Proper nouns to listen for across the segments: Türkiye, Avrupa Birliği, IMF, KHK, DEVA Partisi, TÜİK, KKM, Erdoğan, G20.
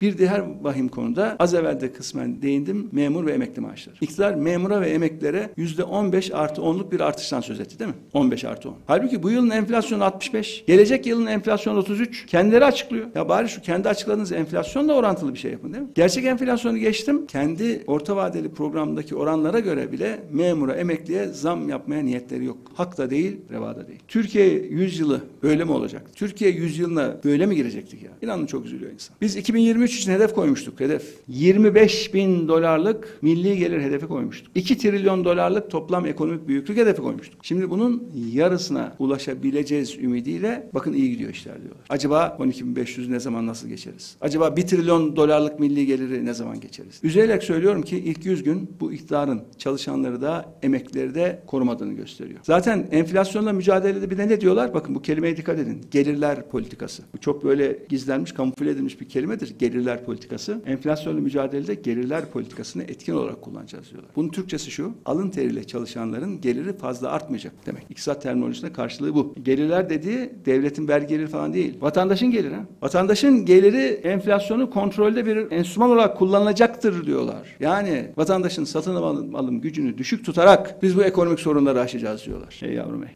Bir diğer vahim konuda az evvel de kısmen değindim, memur ve emekli maaşları. İktidar memura ve emeklilere %15+10'luk bir artıştan söz etti değil mi? 15+10. Halbuki bu yılın enflasyonu 65, gelecek yılın enflasyonu 33. Kendileri açıklıyor. Ya bari şu kendi açıkladığınız enflasyonla orantılı bir şey yapın değil mi? Gerçek enflasyonu geçtim. Kendi orta vadeli programdaki oranlara göre bile memura, emekliye zam yapmaya niyetleri yok. Hak da değil, reva da değil. Türkiye yüzyılı böyle mi olacak? Türkiye yüzyılına böyle mi girecektik ya? İnanın çok üzülüyor insan. Biz 2023 için hedef koymuştuk, hedef. 25.000 dolarlık milli gelir hedefi koymuştuk. 2 trilyon dolarlık toplam ekonomik büyüklük hedefi koymuştuk. Şimdi bunun yarısına ulaşabileceğiz ümidiyle bakın iyi gidiyor işler diyorlar. Acaba 12.500'ü ne zaman nasıl geçeriz? Acaba 1 trilyon dolarlık milli geliri ne zaman geçeriz? Üzülerek söylüyorum ki ilk 100 gün bu iktidarın çalışanları da emeklileri de korumadığını gösteriyor. Zaten enflasyonla mücadelede bir de ne diyorlar? Bakın bu kelimeye dikkat edin. Gelirler politikası. Bu çok böyle gizlenmiş, kamufle edilmiş bir kelimedir. Gelirler politikası. Enflasyonla mücadelede gelirler politikasını etkin olarak kullanacağız diyorlar. Bunun Türkçesi şu, alın teriyle çalışanların geliri fazla artmayacak demek. İktisat terminolojisinde karşılığı bu. Gelirler dediği devletin vergi geliri falan değil. Vatandaşın geliri. Vatandaşın geliri enflasyonu kontrolde bir enstrüman olarak kullanılacaktır diyorlar. Yani vatandaşın satın alım gücünü düşük tutarak biz bu ekonomik sorunları aşacağız diyorlar. Hey yavrum hey.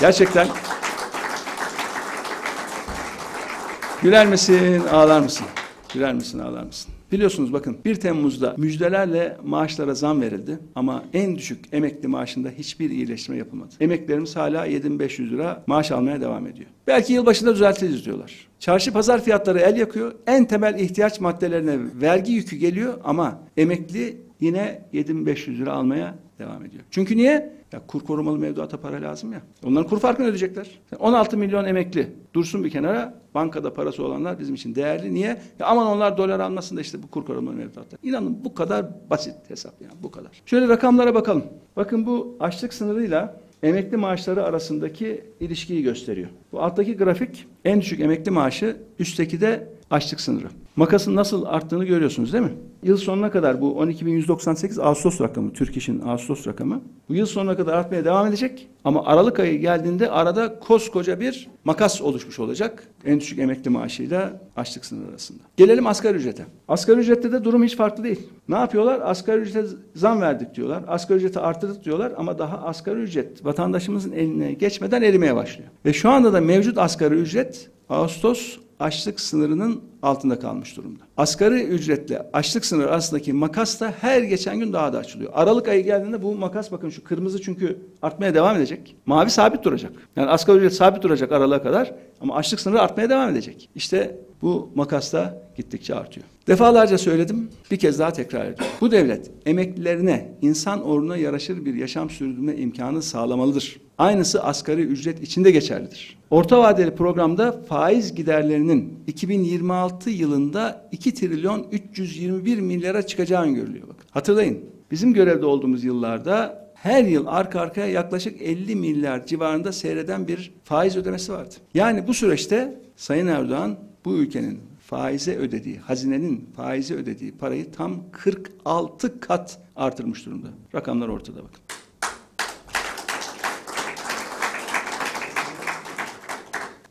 Gerçekten güler misin, ağlar mısın? Güler misin, ağlar mısın? Biliyorsunuz bakın 1 Temmuz'da müjdelerle maaşlara zam verildi ama en düşük emekli maaşında hiçbir iyileştirme yapılmadı. Emeklilerimiz hala 7.500 lira maaş almaya devam ediyor. Belki yılbaşında düzeltiriz diyorlar. Çarşı pazar fiyatları el yakıyor. En temel ihtiyaç maddelerine vergi yükü geliyor ama emekli yine 7.500 lira almaya devam ediyor. Çünkü niye? Ya kur korumalı mevduata para lazım ya. Onların kur farkını ödeyecekler. 16 milyon emekli dursun bir kenara. Bankada parası olanlar bizim için değerli. Niye? Ya aman onlar dolar almasın da işte bu kur korumalı mevduatlar. İnanın bu kadar basit hesap yani bu kadar. Şöyle rakamlara bakalım. Bakın bu açlık sınırıyla emekli maaşları arasındaki ilişkiyi gösteriyor. Bu alttaki grafik en düşük emekli maaşı, üstteki de açlık sınırı. Makasın nasıl arttığını görüyorsunuz değil mi? Yıl sonuna kadar bu 12.198 Ağustos rakamı, Türk İş'in Ağustos rakamı. Bu yıl sonuna kadar artmaya devam edecek ama Aralık ayı geldiğinde arada koskoca bir makas oluşmuş olacak. En düşük emekli maaşıyla açlık sınırı arasında. Gelelim asgari ücrete. Asgari ücrette de durum hiç farklı değil. Ne yapıyorlar? Asgari ücrete zam verdik diyorlar. Asgari ücreti artırdık diyorlar ama daha asgari ücret vatandaşımızın eline geçmeden erimeye başlıyor. Ve şu anda da mevcut asgari ücret Ağustos açlık sınırının altında kalmış durumda. Asgari ücretle açlık sınırı arasındaki makas da her geçen gün daha da açılıyor. Aralık ayı geldiğinde bu makas bakın şu kırmızı çünkü artmaya devam edecek. Mavi sabit duracak. Yani asgari ücret sabit duracak aralığa kadar ama açlık sınırı artmaya devam edecek. İşte bu makas da gittikçe artıyor. Defalarca söyledim, bir kez daha tekrar ediyorum. Bu devlet emeklilerine insan onuruna yaraşır bir yaşam sürdürme imkanı sağlamalıdır. Aynısı asgari ücret için de geçerlidir. Orta vadeli programda faiz giderlerinin 2026 yılında 2.321 milyara çıkacağı öngörülüyor. Bakın. Hatırlayın, bizim görevde olduğumuz yıllarda her yıl arka arkaya yaklaşık 50 milyar civarında seyreden bir faiz ödemesi vardı. Yani bu süreçte Sayın Erdoğan bu ülkenin faize ödediği, hazinenin faize ödediği parayı tam 46 kat artırmış durumda. Rakamlar ortada bakın.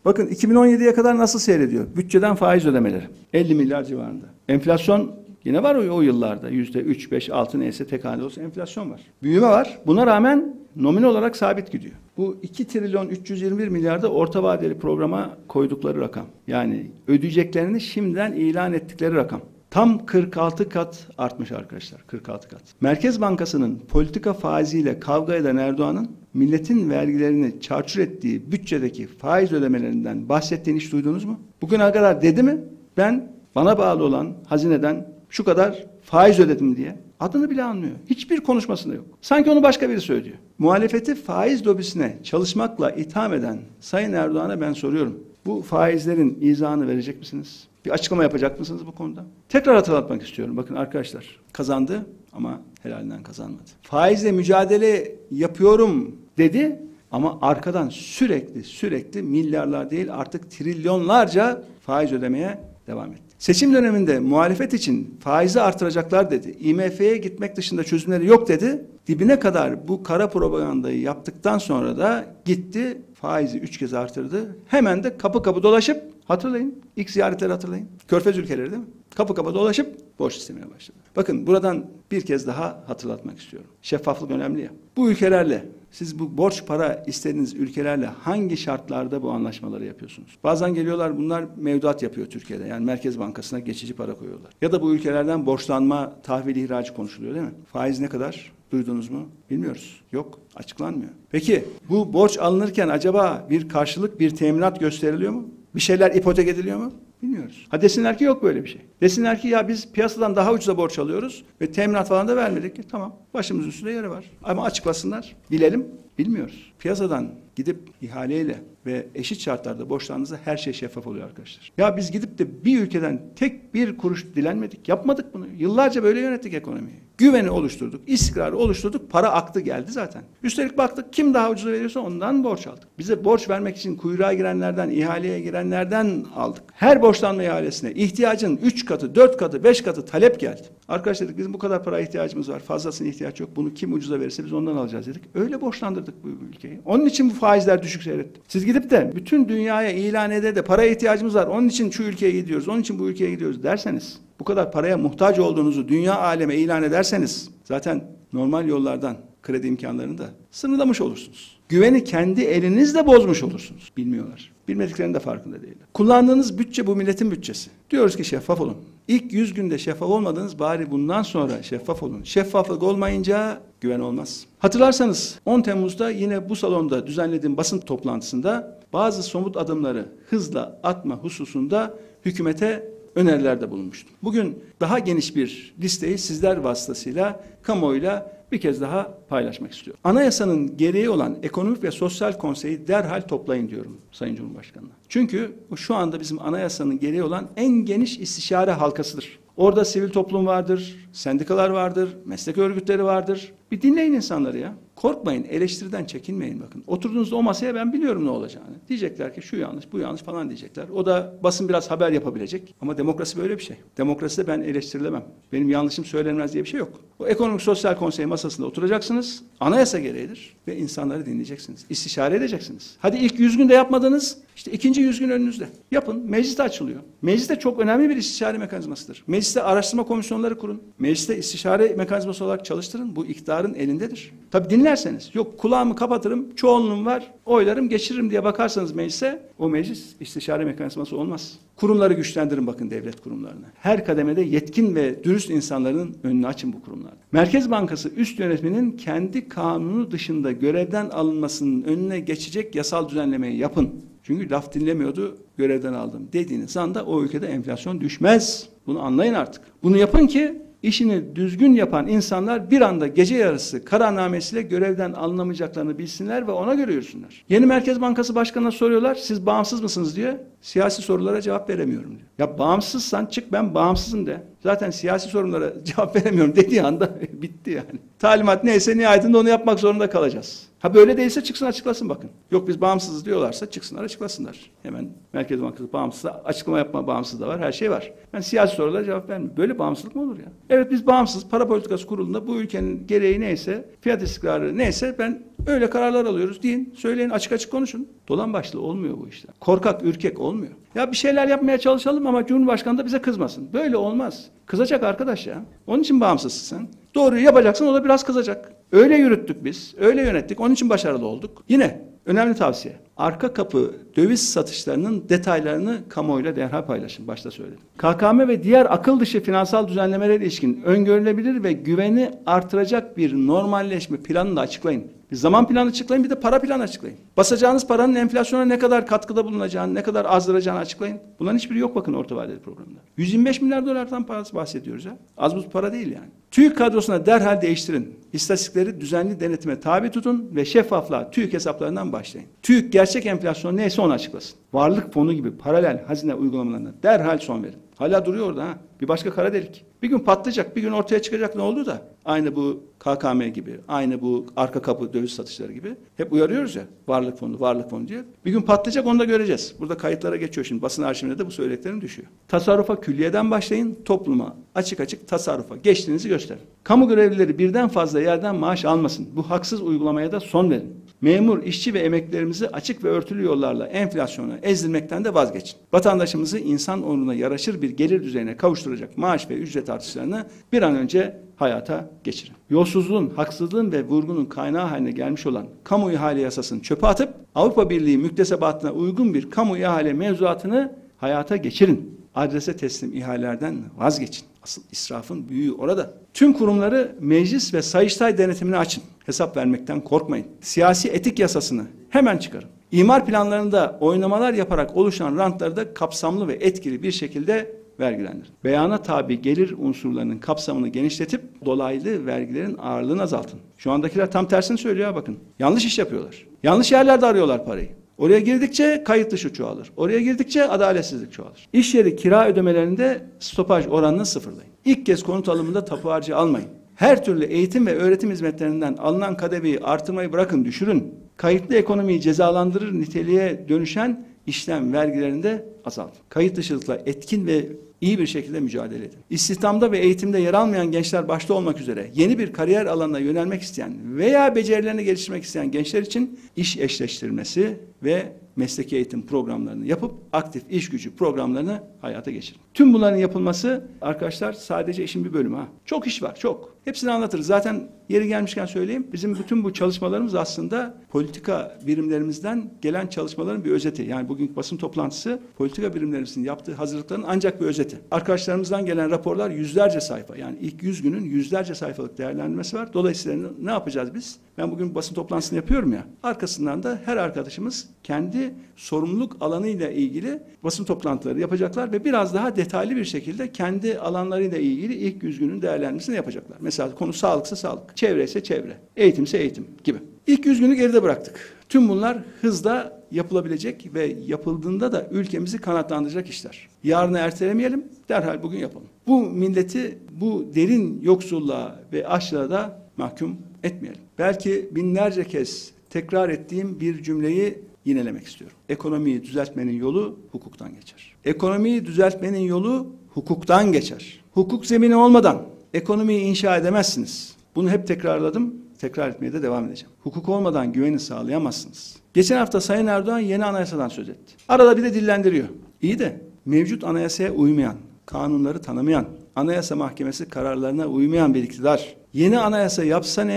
Bakın 2017'ye kadar nasıl seyrediyor? Bütçeden faiz ödemeleri 50 milyar civarında. Enflasyon yine var o yıllarda %3, 5, 6 neyse tek hane olsa enflasyon var. Büyüme var. Buna rağmen nominal olarak sabit gidiyor. Bu 2.321 milyarda orta vadeli programa koydukları rakam. Yani ödeyeceklerini şimdiden ilan ettikleri rakam. Tam 46 kat artmış arkadaşlar. 46 kat. Merkez Bankası'nın politika faiziyle kavga eden Erdoğan'ın milletin vergilerini çarçur ettiği bütçedeki faiz ödemelerinden bahsettiğini hiç duydunuz mu? Bugüne kadar dedi mi? Ben bana bağlı olan hazineden şu kadar faiz ödedim diye. Adını bile anmıyor. Hiçbir konuşmasında yok. Sanki onu başka biri söylüyor. Muhalefeti faiz lobisine çalışmakla itham eden Sayın Erdoğan'a ben soruyorum. Bu faizlerin izahını verecek misiniz? Bir açıklama yapacak mısınız bu konuda? Tekrar hatırlatmak istiyorum. Bakın arkadaşlar kazandı ama helalinden kazanmadı. Faizle mücadele yapıyorum dedi ama arkadan sürekli milyarlar değil artık trilyonlarca faiz ödemeye devam etti. Seçim döneminde muhalefet için faizi artıracaklar dedi. IMF'ye gitmek dışında çözümleri yok dedi. Dibine kadar bu kara propagandayı yaptıktan sonra da gitti faizi 3 kez artırdı. Hemen de kapı dolaşıp Hatırlayın. İlk ziyaretleri hatırlayın. Körfez ülkeleri değil mi? Kapı kapı dolaşıp borç istemeye başladı. Bakın buradan bir kez daha hatırlatmak istiyorum. Şeffaflık önemli ya. Bu ülkelerle, siz bu borç para istediğiniz ülkelerle hangi şartlarda bu anlaşmaları yapıyorsunuz? Bazen geliyorlar, bunlar mevduat yapıyor Türkiye'de. Yani Merkez Bankası'na geçici para koyuyorlar. Ya da bu ülkelerden borçlanma, tahvil, ihracı konuşuluyor değil mi? Faiz ne kadar? Duydunuz mu? Bilmiyoruz. Yok. Açıklanmıyor. Peki bu borç alınırken acaba bir karşılık, bir teminat gösteriliyor mu? Bir şeyler ipotek ediliyor mu? Bilmiyoruz. Ha desinler ki yok böyle bir şey. Desinler ki ya biz piyasadan daha ucuza borç alıyoruz ve teminat falan da vermedik. Tamam. Başımızın üstünde yeri var. Ama açıklasınlar. Bilelim. Bilmiyoruz. Piyasadan gidip ihaleyle ve eşit şartlarda borçlandığınızda her şey şeffaf oluyor arkadaşlar. Ya biz gidip de bir ülkeden tek bir kuruş dilenmedik. Yapmadık bunu. Yıllarca böyle yönettik ekonomiyi. Güveni oluşturduk, istikrarı oluşturduk, para aktı geldi zaten. Üstelik baktık kim daha ucuza veriyorsa ondan borç aldık. Bize borç vermek için kuyruğa girenlerden, ihaleye girenlerden aldık. Her borçlanma ihalesine ihtiyacın 3 katı, 4 katı, 5 katı talep geldi. Arkadaş dedik bizim bu kadar paraya ihtiyacımız var, fazlasına ihtiyaç yok. Bunu kim ucuza verirse biz ondan alacağız dedik. Öyle borçlandırdık bu ülkeyi. Onun için bu faizler düşük seyretti. Siz gidip de bütün dünyaya ilan ede de paraya ihtiyacımız var, onun için şu ülkeye gidiyoruz, onun için bu ülkeye gidiyoruz derseniz, bu kadar paraya muhtaç olduğunuzu dünya aleme ilan ederseniz zaten normal yollardan kredi imkanlarını da sınırlamış olursunuz. Güveni kendi elinizle bozmuş olursunuz. Bilmiyorlar. Bilmediklerinin de farkında değiller. Kullandığınız bütçe bu milletin bütçesi. Diyoruz ki şeffaf olun. İlk 100 günde şeffaf olmadınız, bari bundan sonra şeffaf olun. Şeffaflık olmayınca güven olmaz. Hatırlarsanız 10 Temmuz'da yine bu salonda düzenlediğim basın toplantısında bazı somut adımları hızla atma hususunda hükümete önerilerde bulunmuştum. Bugün daha geniş bir listeyi sizler vasıtasıyla, kamuoyuyla bir kez daha paylaşmak istiyorum. Anayasanın gereği olan Ekonomik ve Sosyal Konseyi derhal toplayın diyorum Sayın Cumhurbaşkanı'na. Çünkü şu anda bizim anayasanın gereği olan en geniş istişare halkasıdır. Orada sivil toplum vardır, sendikalar vardır, meslek örgütleri vardır. Bir dinleyin insanları ya. Korkmayın, eleştiriden çekinmeyin bakın. Oturduğunuzda o masaya ben biliyorum ne olacağını. Diyecekler ki şu yanlış, bu yanlış falan diyecekler. O da basın biraz haber yapabilecek. Ama demokrasi böyle bir şey. Demokraside ben eleştirilemem. Benim yanlışım söylenmez diye bir şey yok. O Ekonomik Sosyal Konsey masasında oturacaksınız. Anayasa gereğidir ve insanları dinleyeceksiniz. İstişare edeceksiniz. Hadi ilk 100 günde yapmadınız. İşte ikinci 100 gün önünüzde. Yapın. Meclis açılıyor. Meclis de çok önemli bir istişare mekanizmasıdır. Mecliste araştırma komisyonları kurun. Mecliste istişare mekanizması olarak çalıştırın. Bu iktidarın elindedir. Tabii dinlerseniz, yok kulağımı kapatırım, çoğunluğum var, oylarım geçiririm diye bakarsanız meclise, o meclis istişare mekanizması olmaz. Kurumları güçlendirin bakın, devlet kurumlarını. Her kademede yetkin ve dürüst insanların önünü açın bu kurumlarda. Merkez Bankası üst yönetiminin kendi kanunu dışında görevden alınmasının önüne geçecek yasal düzenlemeyi yapın. Çünkü laf dinlemiyordu, görevden aldım dediğiniz anda o ülkede enflasyon düşmez. Bunu anlayın artık. Bunu yapın ki İşini düzgün yapan insanlar bir anda gece yarısı kararnamesiyle görevden alınamayacaklarını bilsinler ve ona göre yürüsünler. Yeni Merkez Bankası Başkanı'na soruyorlar, siz bağımsız mısınız diye. Siyasi sorulara cevap veremiyorum diyor. Ya bağımsızsan çık ben bağımsızım de. Zaten siyasi sorunlara cevap veremiyorum dediği anda bitti yani. Talimat neyse nihayetinde onu yapmak zorunda kalacağız. Ha böyle değilse çıksın açıklasın bakın. Yok biz bağımsızız diyorlarsa çıksınlar açıklasınlar. Hemen Merkez Bankası bağımsız, açıklama yapma bağımsız da var, her şey var. Ben siyasi sorulara cevap vermiyorum. Böyle bağımsızlık mı olur ya? Evet biz bağımsız, para politikası kurulunda bu ülkenin gereği neyse, fiyat istikrarı neyse ben öyle kararlar alıyoruz deyin, söyleyin, açık açık konuşun. Dolan başlı olmuyor bu işler. Korkak, ürkek olmuyor. Ya bir şeyler yapmaya çalışalım ama Cumhurbaşkanı da bize kızmasın. Böyle olmaz. Kızacak arkadaş ya. Onun için bağımsızsın sen. Doğruyu yapacaksın, o da biraz kızacak. Öyle yürüttük biz, öyle yönettik. Onun için başarılı olduk. Yine önemli tavsiye. Arka kapı döviz satışlarının detaylarını kamuoyuyla derhal paylaşın. Başta söyledim. KKM ve diğer akıl dışı finansal düzenlemelere ilişkin öngörülebilir ve güveni artıracak bir normalleşme planını da açıklayın. Bir zaman planı açıklayın, bir de para planı açıklayın. Basacağınız paranın enflasyona ne kadar katkıda bulunacağını, ne kadar azdıracağını açıklayın. Bunların hiçbiri yok bakın orta vadeli programda. 125 milyar dolardan parası bahsediyoruz ya. Az buz para değil yani. TÜİK kadrosuna derhal değiştirin. İstatistikleri düzenli denetime tabi tutun ve şeffaflığa TÜİK hesaplarından başlayın. TÜİK gerçek enflasyon neyse onu açıklasın. Varlık fonu gibi paralel hazine uygulamalarına derhal son verin. Hala duruyor orada ha. Bir başka kara delik. Bir gün patlayacak, bir gün ortaya çıkacak ne oldu da. Aynı bu KKM gibi, aynı bu arka kapı döviz satışları gibi. Hep uyarıyoruz ya varlık fonu, varlık fonu diye. Bir gün patlayacak onu da göreceğiz. Burada kayıtlara geçiyor şimdi. Basın arşivinde de bu söylediklerim düşüyor. Tasarrufa külliyeden başlayın. Topluma açık açık tasarrufa geçtiğinizi gösterin. Kamu görevlileri birden fazla yerden maaş almasın. Bu haksız uygulamaya da son verin. memur, işçi ve emeklerimizi açık ve örtülü yollarla enflasyona ezdirmekten de vazgeçin. Vatandaşımızı insan onuruna yaraşır bir gelir düzeyine kavuşturacak maaş ve ücret artışlarını bir an önce hayata geçirin. Yolsuzluğun, haksızlığın ve vurgunun kaynağı haline gelmiş olan kamu ihale yasasını çöpe atıp Avrupa Birliği müktesebatına uygun bir kamu ihale mevzuatını hayata geçirin. Adrese teslim ihalelerden vazgeçin. Asıl israfın büyüğü orada. Tüm kurumları meclis ve sayıştay denetimine açın. Hesap vermekten korkmayın. Siyasi etik yasasını hemen çıkarın. İmar planlarında oynamalar yaparak oluşan rantları da kapsamlı ve etkili bir şekilde vergilendirin. Beyana tabi gelir unsurlarının kapsamını genişletip dolaylı vergilerin ağırlığını azaltın. Şu andakiler tam tersini söylüyor, bakın. Yanlış iş yapıyorlar. Yanlış yerlerde arıyorlar parayı. Oraya girdikçe kayıt dışı çoğalır. Oraya girdikçe adaletsizlik çoğalır. İş yeri kira ödemelerinde stopaj oranını sıfırlayın. İlk kez konut alımında tapu harcı almayın. Her türlü eğitim ve öğretim hizmetlerinden alınan kademeyi artırmayı bırakın, düşürün. Kayıtlı ekonomiyi cezalandırır niteliğe dönüşen işlem vergilerinde azaltın. Kayıt dışılıkla etkin ve iyi bir şekilde mücadele edin. İstihdamda ve eğitimde yer almayan gençler başta olmak üzere yeni bir kariyer alanına yönelmek isteyen veya becerilerini geliştirmek isteyen gençler için iş eşleştirmesi ve mesleki eğitim programlarını yapıp aktif iş gücü programlarını hayata geçirin. Tüm bunların yapılması arkadaşlar sadece işin bir bölümü ha. Çok iş var, çok. Hepsini anlatırız. Zaten yeri gelmişken söyleyeyim. Bizim bütün bu çalışmalarımız aslında politika birimlerimizden gelen çalışmaların bir özeti. Yani bugünkü basın toplantısı politika birimlerimizin yaptığı hazırlıkların ancak bir özeti. Arkadaşlarımızdan gelen raporlar yüzlerce sayfa. Yani ilk 100 günün yüzlerce sayfalık değerlendirmesi var. Dolayısıyla ne yapacağız biz? Ben bugün basın toplantısını yapıyorum ya. Arkasından da her arkadaşımız kendi sorumluluk alanıyla ilgili basın toplantıları yapacaklar ve biraz daha detaylı bir şekilde kendi alanlarıyla ilgili ilk 100 günün değerlendirmesini yapacaklar. Mesela konu sağlıksa sağlık, çevre ise çevre, eğitimse eğitim gibi. İlk 100 günü geride bıraktık. Tüm bunlar hızla yapılabilecek ve yapıldığında da ülkemizi kanatlandıracak işler. Yarını ertelemeyelim, derhal bugün yapalım. Bu milleti bu derin yoksulluğa ve açlığa da mahkum etmeyelim. Belki binlerce kez tekrar ettiğim bir cümleyi yinelemek istiyorum. Ekonomiyi düzeltmenin yolu hukuktan geçer. Ekonomiyi düzeltmenin yolu hukuktan geçer. Hukuk zemini olmadan ekonomiyi inşa edemezsiniz. Bunu hep tekrarladım, tekrar etmeye de devam edeceğim. Hukuk olmadan güveni sağlayamazsınız. Geçen hafta Sayın Erdoğan yeni anayasadan söz etti. Arada bir de dillendiriyor. İyi de mevcut anayasaya uymayan, kanunları tanımayan, Anayasa Mahkemesi kararlarına uymayan bir iktidar yeni anayasa yapsa ne,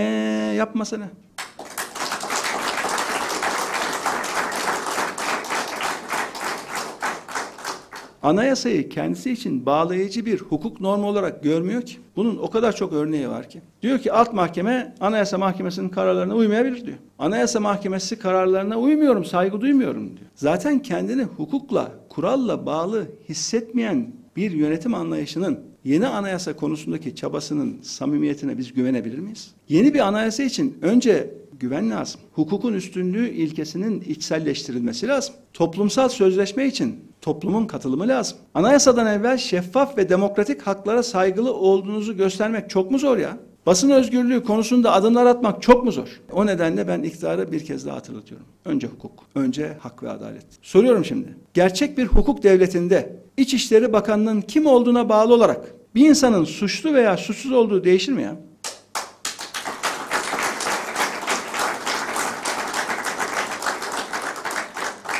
yapmasa ne? Anayasayı kendisi için bağlayıcı bir hukuk normu olarak görmüyor ki. Bunun o kadar çok örneği var ki. Diyor ki alt mahkeme Anayasa Mahkemesi'nin kararlarına uymayabilir diyor. Anayasa Mahkemesi kararlarına uymuyorum, saygı duymuyorum diyor. Zaten kendini hukukla, kuralla bağlı hissetmeyen bir yönetim anlayışının yeni anayasa konusundaki çabasının samimiyetine biz güvenebilir miyiz? Yeni bir anayasa için önce güven lazım. Hukukun üstünlüğü ilkesinin içselleştirilmesi lazım. Toplumsal sözleşme için toplumun katılımı lazım. Anayasadan evvel şeffaf ve demokratik haklara saygılı olduğunuzu göstermek çok mu zor ya? Basın özgürlüğü konusunda adımlar atmak çok mu zor? O nedenle ben iktidarı bir kez daha hatırlatıyorum. Önce hukuk, önce hak ve adalet. Soruyorum şimdi. Gerçek bir hukuk devletinde İçişleri Bakanı'nın kim olduğuna bağlı olarak bir insanın suçlu veya suçsuz olduğu değişir mi ya?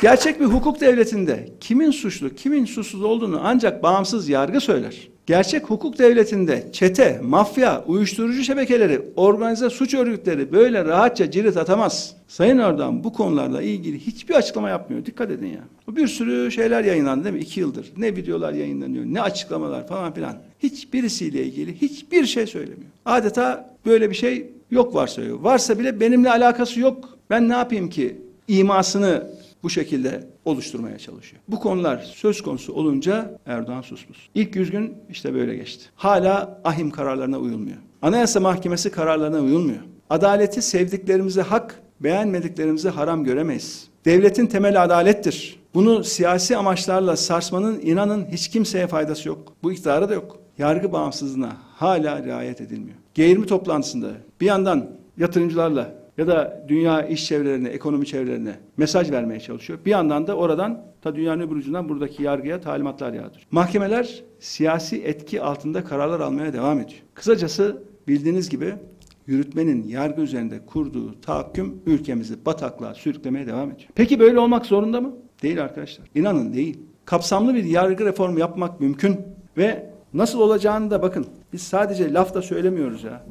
Gerçek bir hukuk devletinde kimin suçlu, kimin suçsuz olduğunu ancak bağımsız yargı söyler. Gerçek hukuk devletinde çete, mafya, uyuşturucu şebekeleri, organize suç örgütleri böyle rahatça cirit atamaz. Sayın Erdoğan bu konularla ilgili hiçbir açıklama yapmıyor. Dikkat edin ya. Bir sürü şeyler yayınlandı değil mi? 2 yıldır. Ne videolar yayınlanıyor, ne açıklamalar falan filan. Hiçbirisiyle ilgili hiçbir şey söylemiyor. Adeta böyle bir şey yok varsa yok. Varsa bile benimle alakası yok. Ben ne yapayım ki imasını bu şekilde oluşturmaya çalışıyor. Bu konular söz konusu olunca Erdoğan susmuş. İlk 100 gün işte böyle geçti. Hala ahim kararlarına uyulmuyor. Anayasa Mahkemesi kararlarına uyulmuyor. Adaleti sevdiklerimize hak, beğenmediklerimize haram göremeyiz. Devletin temeli adalettir. Bunu siyasi amaçlarla sarsmanın inanın hiç kimseye faydası yok. Bu iktidara da yok. Yargı bağımsızlığına hala riayet edilmiyor. G20 toplantısında bir yandan yatırımcılarla ya da dünya iş çevrelerine, ekonomi çevrelerine mesaj vermeye çalışıyor. Bir yandan da oradan, ta dünyanın öbür ucundan buradaki yargıya talimatlar yağdırıyor. Mahkemeler siyasi etki altında kararlar almaya devam ediyor. Kısacası bildiğiniz gibi yürütmenin yargı üzerinde kurduğu tahakküm ülkemizi bataklığa sürüklemeye devam ediyor. Peki böyle olmak zorunda mı? Değil arkadaşlar. İnanın değil. Kapsamlı bir yargı reformu yapmak mümkün ve nasıl olacağını da bakın. Biz sadece lafta söylemiyoruz ya.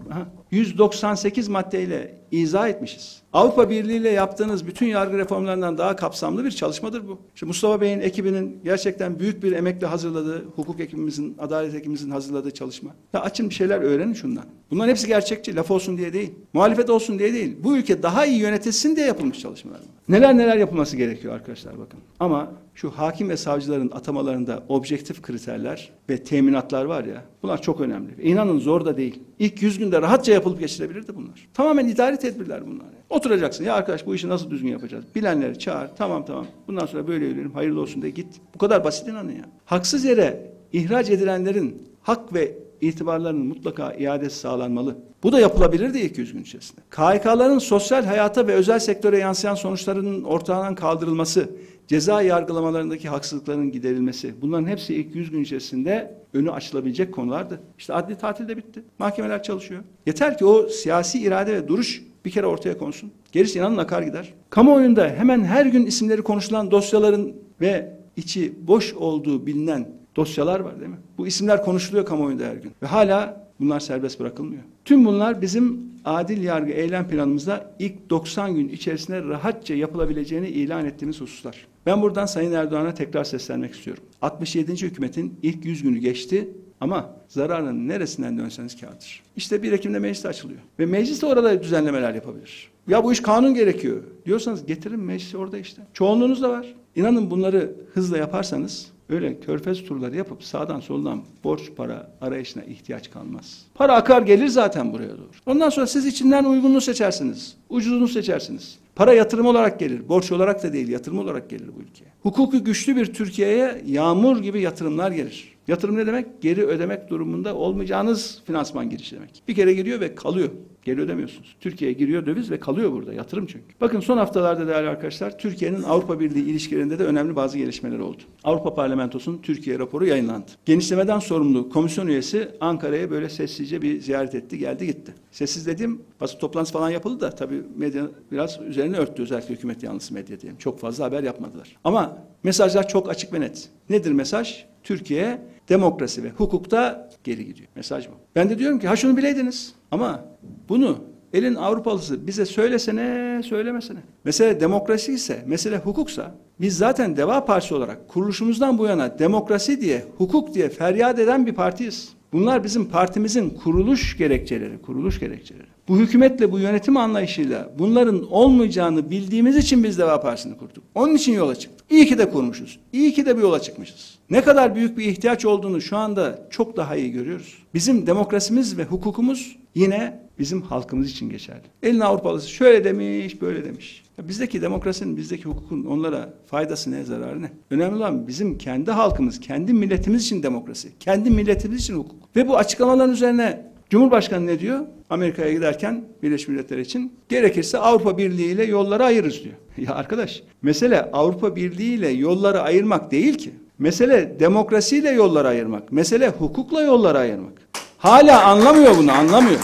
198 maddeyle izah etmişiz. Avrupa Birliği ile yaptığınız bütün yargı reformlarından daha kapsamlı bir çalışmadır bu. Şimdi Mustafa Bey'in ekibinin gerçekten büyük bir emekle hazırladığı, hukuk ekibimizin, adalet ekibimizin hazırladığı çalışma. Ya açın bir şeyler öğrenin şundan. Bunların hepsi gerçekçi, laf olsun diye değil. Muhalefet olsun diye değil. Bu ülke daha iyi yönetilsin diye yapılmış çalışmalar. Neler neler yapılması gerekiyor arkadaşlar bakın. Ama şu hakim ve savcıların atamalarında objektif kriterler ve teminatlar var ya, bunlar çok önemli. İnanın zor da değil. İlk 100 günde rahatça yapılıp geçilebilirdi bunlar. Tamamen idari tedbirler bunlar. Oturacaksın ya arkadaş, bu işi nasıl düzgün yapacağız? Bilenleri çağır. Tamam. Bundan sonra böyle yürüyelim. Hayırlı olsun de git. Bu kadar basit inanın ya. Haksız yere ihraç edilenlerin hak ve itibarlarının mutlaka iadesi sağlanmalı. Bu da yapılabilirdi ilk 100 gün içerisinde. KHK'ların sosyal hayata ve özel sektöre yansıyan sonuçlarının ortadan kaldırılması, ceza yargılamalarındaki haksızlıkların giderilmesi, bunların hepsi ilk 100 gün içerisinde önü açılabilecek konulardı. İşte adli tatil de bitti. Mahkemeler çalışıyor. Yeter ki o siyasi irade ve duruş bir kere ortaya konsun. Gerisi inanın akar gider. Kamuoyunda hemen her gün isimleri konuşulan dosyaların ve içi boş olduğu bilinen dosyalar var değil mi? Bu isimler konuşuluyor kamuoyunda her gün. Ve hala bunlar serbest bırakılmıyor. Tüm bunlar bizim adil yargı eylem planımızda ilk 90 gün içerisinde rahatça yapılabileceğini ilan ettiğimiz hususlar. Ben buradan Sayın Erdoğan'a tekrar seslenmek istiyorum. 67. hükümetin ilk 100 günü geçti ama zararın neresinden dönseniz kârdır. İşte 1 Ekim'de meclis açılıyor. Ve meclis de orada düzenlemeler yapabilir. Ya bu iş kanun gerekiyor diyorsanız getirin, meclis orada işte. Çoğunluğunuz da var. İnanın bunları hızla yaparsanız öyle körfez turları yapıp sağdan soldan borç para arayışına ihtiyaç kalmaz. Para akar gelir zaten buraya doğru. Ondan sonra siz içinden uygununu seçersiniz. Ucuzunu seçersiniz. Para yatırım olarak gelir. Borç olarak da değil, yatırım olarak gelir bu ülkeye. Hukuku güçlü bir Türkiye'ye yağmur gibi yatırımlar gelir. Yatırım ne demek? Geri ödemek durumunda olmayacağınız finansman girişi demek. Bir kere giriyor ve kalıyor. Geri ödemiyorsunuz. Türkiye'ye giriyor döviz ve kalıyor burada. Yatırım çünkü. Bakın son haftalarda değerli arkadaşlar, Türkiye'nin Avrupa Birliği ilişkilerinde de önemli bazı gelişmeler oldu. Avrupa Parlamentosu'nun Türkiye raporu yayınlandı. Genişlemeden sorumlu komisyon üyesi Ankara'ya böyle sessizce bir ziyaret etti, geldi gitti. Sessiz dediğim, basın toplantısı falan yapıldı da tabii medya biraz üzerine örttü, özellikle hükümet yanlısı medya diyelim. Çok fazla haber yapmadılar. Ama mesajlar çok açık ve net. Nedir mesaj? Türkiye demokrasi ve hukukta geri gidiyor. Mesaj bu. Ben de diyorum ki ha şunu bileydiniz. Ama bunu elin Avrupalısı bize söylesene söylemesene. Mesele demokrasi ise, mesele hukuksa, biz zaten DEVA Partisi olarak kuruluşumuzdan bu yana demokrasi diye, hukuk diye feryat eden bir partiyiz. Bunlar bizim partimizin kuruluş gerekçeleri, kuruluş gerekçeleri. Bu hükümetle, bu yönetim anlayışıyla bunların olmayacağını bildiğimiz için biz DEVA Partisi'ni kurduk. Onun için yola çıktık. İyi ki de kurmuşuz. İyi ki de bir yola çıkmışız. Ne kadar büyük bir ihtiyaç olduğunu şu anda çok daha iyi görüyoruz. Bizim demokrasimiz ve hukukumuz yine bizim halkımız için geçerli. Elin Avrupalısı şöyle demiş, böyle demiş. Ya bizdeki demokrasinin, bizdeki hukukun onlara faydası ne, zararı ne? Önemli olan bizim kendi halkımız, kendi milletimiz için demokrasi, kendi milletimiz için hukuk. Ve bu açıklamaların üzerine Cumhurbaşkanı ne diyor? Amerika'ya giderken Birleşmiş Milletler için gerekirse Avrupa Birliği ile yolları ayırırız diyor. Ya arkadaş, mesele Avrupa Birliği ile yolları ayırmak değil ki. Mesele demokrasiyle yolları ayırmak. Mesele hukukla yolları ayırmak. Hala anlamıyor bunu, anlamıyor.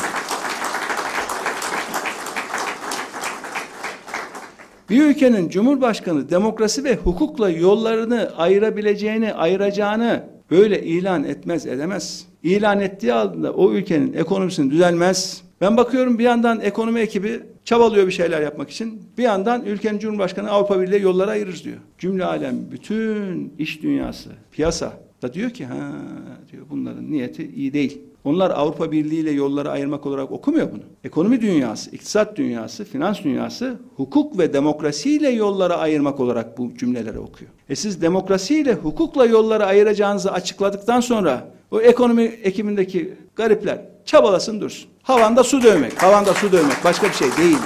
Bir ülkenin Cumhurbaşkanı demokrasi ve hukukla yollarını ayırabileceğini, ayıracağını böyle ilan etmez, edemez. İlan ettiği halde o ülkenin ekonomisi düzelmez. Ben bakıyorum bir yandan ekonomi ekibi çabalıyor bir şeyler yapmak için. Bir yandan ülkenin Cumhurbaşkanı Avrupa Birliği yollara ayırır diyor. Cümle alem, bütün iş dünyası, piyasa da diyor ki ha diyor, bunların niyeti iyi değil. Onlar Avrupa Birliği ile yolları ayırmak olarak okumuyor bunu. Ekonomi dünyası, iktisat dünyası, finans dünyası hukuk ve demokrasiyle yolları ayırmak olarak bu cümleleri okuyor. E siz demokrasiyle hukukla yolları ayıracağınızı açıkladıktan sonra o ekonomi ekimindeki garipler çabalasın dursun. Havanda su dövmek, havanda su dövmek başka bir şey değil.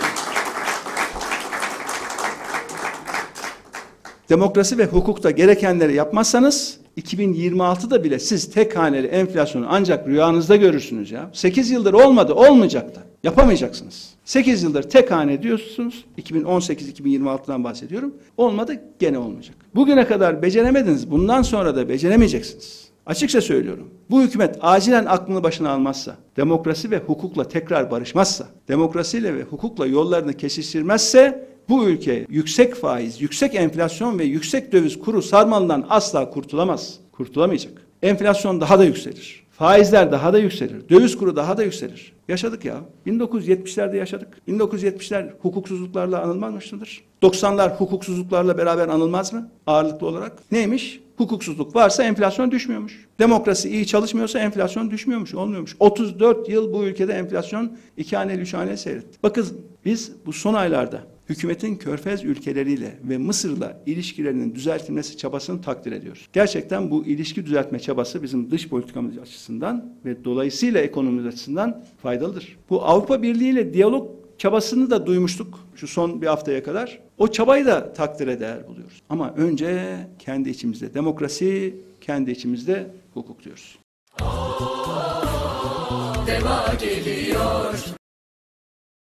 Demokrasi ve hukukta gerekenleri yapmazsanız 2026'da bile siz tek haneli enflasyonu ancak rüyanızda görürsünüz ya. 8 yıldır olmadı, olmayacak da. Yapamayacaksınız. 8 yıldır tek hane diyorsunuz. 2018-2026'dan bahsediyorum. Olmadı, gene olmayacak. Bugüne kadar beceremediniz. Bundan sonra da beceremeyeceksiniz. Açıkça söylüyorum. Bu hükümet acilen aklını başına almazsa, demokrasi ve hukukla tekrar barışmazsa, demokrasiyle ve hukukla yollarını kesiştirmezse bu ülke yüksek faiz, yüksek enflasyon ve yüksek döviz kuru sarmalından asla kurtulamaz. Kurtulamayacak. Enflasyon daha da yükselir. Faizler daha da yükselir. Döviz kuru daha da yükselir. Yaşadık ya. 1970'lerde yaşadık. 1970'ler hukuksuzluklarla anılmaz mıdır? 90'lar hukuksuzluklarla beraber anılmaz mı? Ağırlıklı olarak. Neymiş? Hukuksuzluk varsa enflasyon düşmüyormuş. Demokrasi iyi çalışmıyorsa enflasyon düşmüyormuş, olmuyormuş. 34 yıl bu ülkede enflasyon 2 haneli 3 haneli seyretti. Bakın biz bu son aylarda hükümetin körfez ülkeleriyle ve Mısır'la ilişkilerinin düzeltilmesi çabasını takdir ediyoruz. Gerçekten bu ilişki düzeltme çabası bizim dış politikamız açısından ve dolayısıyla ekonomimiz açısından faydalıdır. Bu Avrupa Birliği ile diyalog çabasını da duymuştuk şu son bir haftaya kadar. O çabayı da takdire değer buluyoruz. Ama önce kendi içimizde demokrasi, kendi içimizde hukuk diyoruz. DEVA geliyor.